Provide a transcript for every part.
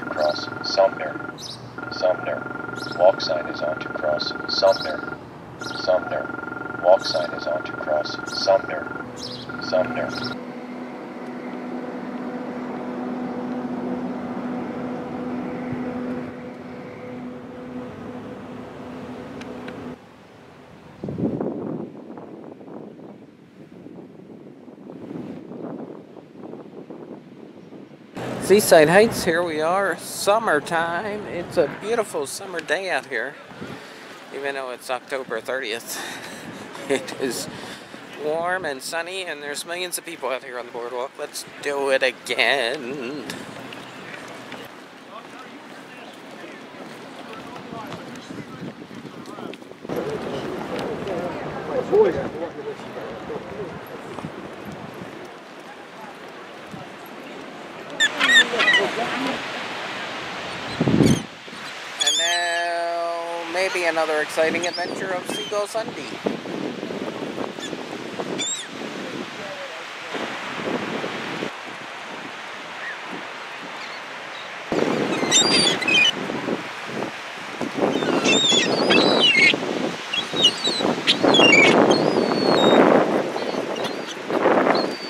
to cross Sumner, Sumner, walk sign is on to cross Sumner, Sumner, walk sign is on to cross Sumner, Sumner. Seaside Heights, here we are, summertime. It's a beautiful summer day out here. Even though it's October 30th, it is warm and sunny and there's millions of people out here on the boardwalk. Let's do it again. And now, maybe another exciting adventure of Seagull Sunday.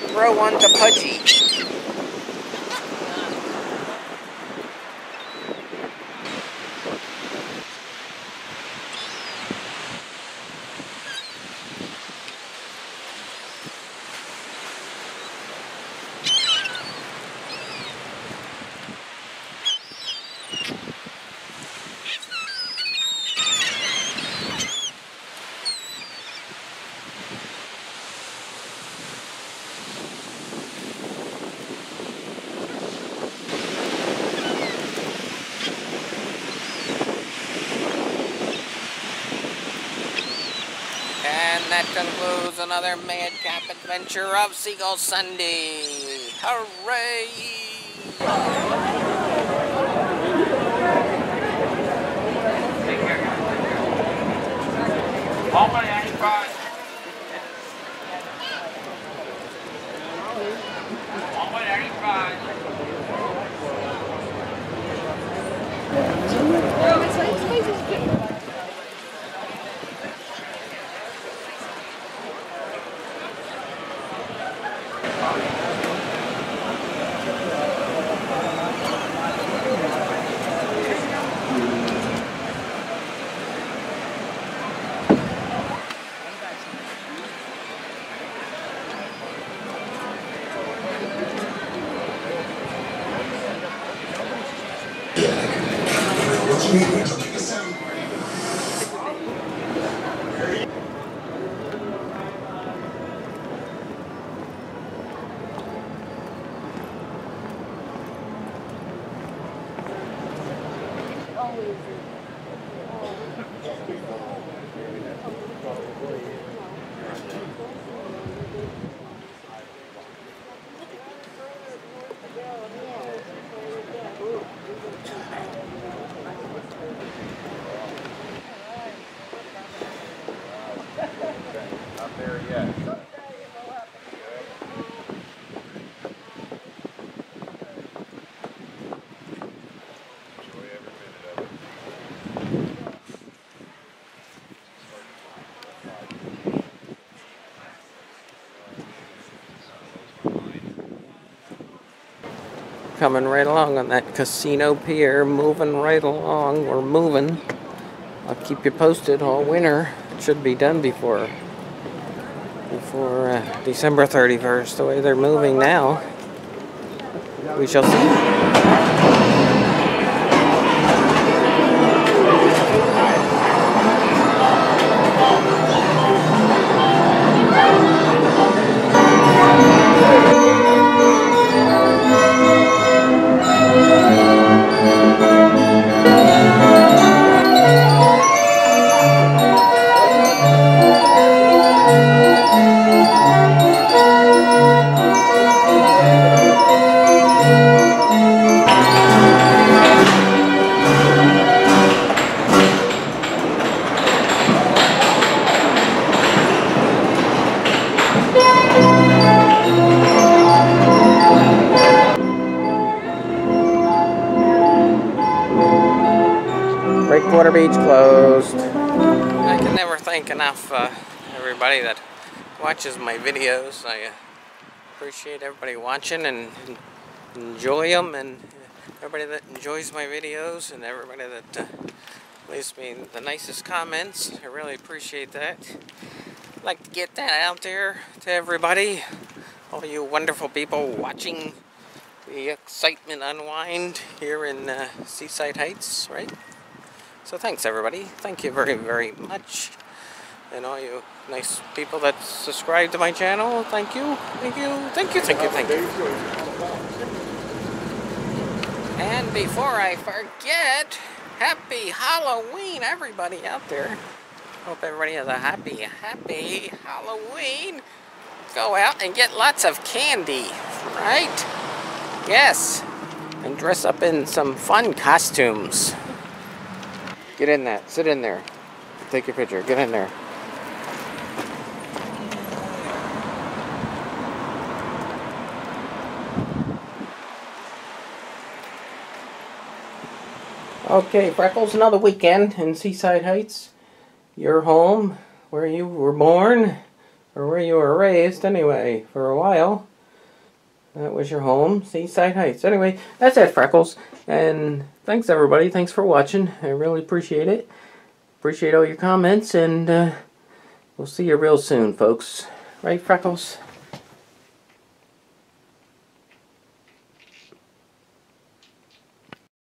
Throw on to Pudgy. That concludes another madcap adventure of Seagull Sunday. Hooray! All my anybody. All my anybody. Oh, it's coming right along on that Casino Pier, moving right along. We're moving. I'll keep you posted all winter. It should be done before December 31st. The way they're moving now, we shall see. Breakwater Beach closed. I can never thank enough everybody that watches my videos. I appreciate everybody watching and enjoy them, and everybody that enjoys my videos, and everybody that leaves me the nicest comments. I really appreciate that. I'd like to get that out there to everybody, all you wonderful people watching the Excitement Unwind here in Seaside Heights, right? So thanks everybody, thank you very, very much. And all you nice people that subscribe to my channel, thank you, thank you, thank you, thank you, thank you. And before I forget, happy Halloween everybody out there. Hope everybody has a happy, happy Halloween. Go out and get lots of candy, right? Yes, and dress up in some fun costumes. Get in that, sit in there. Take your picture, get in there. Okay, Freckles, another weekend in Seaside Heights, your home, where you were born, or where you were raised anyway, for a while. That was your home, Seaside Heights. Anyway, that's it, Freckles, and thanks everybody, thanks for watching, I really appreciate it. Appreciate all your comments, and we'll see you real soon, folks. Right, Freckles?